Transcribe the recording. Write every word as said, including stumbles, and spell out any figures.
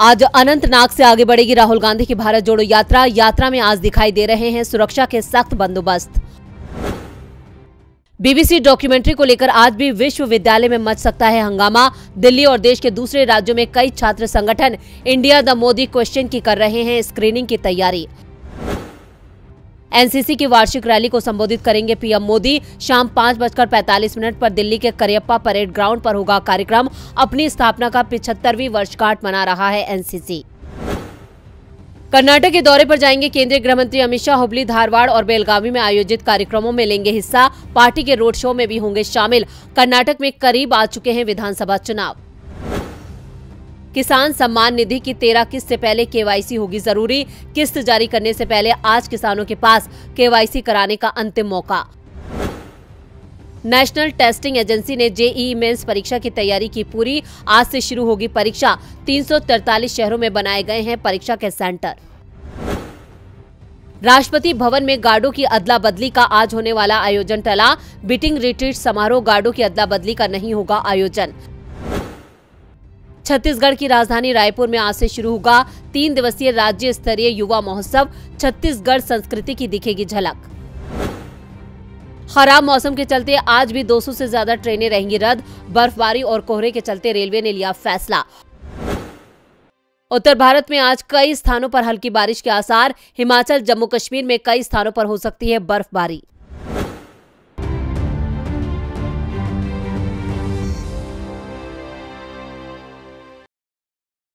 आज अनंतनाग से आगे बढ़ेगी राहुल गांधी की भारत जोड़ो यात्रा। यात्रा में आज दिखाई दे रहे हैं सुरक्षा के सख्त बंदोबस्त। बीबीसी डॉक्यूमेंट्री को लेकर आज भी विश्वविद्यालय में मच सकता है हंगामा। दिल्ली और देश के दूसरे राज्यों में कई छात्र संगठन इंडिया द मोदी क्वेश्चन की कर रहे हैं स्क्रीनिंग की तैयारी। एनसीसी की वार्षिक रैली को संबोधित करेंगे पीएम मोदी। शाम पाँच बजकर पैंतालीस मिनट पर दिल्ली के करियप्पा परेड ग्राउंड पर होगा कार्यक्रम। अपनी स्थापना का पिछहत्तरवीं वर्षगांठ मना रहा है एनसीसी। कर्नाटक के दौरे पर जाएंगे केंद्रीय गृह मंत्री अमित शाह। हुबली, धारवाड़ और बेलगावी में आयोजित कार्यक्रमों में लेंगे हिस्सा। पार्टी के रोड शो में भी होंगे शामिल। कर्नाटक में करीब आ चुके हैं विधानसभा चुनाव। किसान सम्मान निधि की तेरह किस्त से पहले केवाईसी होगी जरूरी। किस्त जारी करने से पहले आज किसानों के पास केवाईसी कराने का अंतिम मौका। नेशनल टेस्टिंग एजेंसी ने जेई मेन्स परीक्षा की तैयारी की पूरी। आज से शुरू होगी परीक्षा। तीन सौ तैंतालीस शहरों में बनाए गए हैं परीक्षा के सेंटर। राष्ट्रपति भवन में गार्डों की अदला बदली का आज होने वाला आयोजन टला। बिटिंग रिट्रीट समारोह गार्डों की अदला बदली का नहीं होगा आयोजन। छत्तीसगढ़ की राजधानी रायपुर में आज से शुरू होगा तीन दिवसीय राज्य स्तरीय युवा महोत्सव। छत्तीसगढ़ संस्कृति की दिखेगी झलक। खराब मौसम के चलते आज भी दो सौ से ज्यादा ट्रेनें रहेंगी रद्द। बर्फबारी और कोहरे के चलते रेलवे ने लिया फैसला। उत्तर भारत में आज कई स्थानों पर हल्की बारिश के आसार। हिमाचल, जम्मू कश्मीर में कई स्थानों पर हो सकती है बर्फबारी।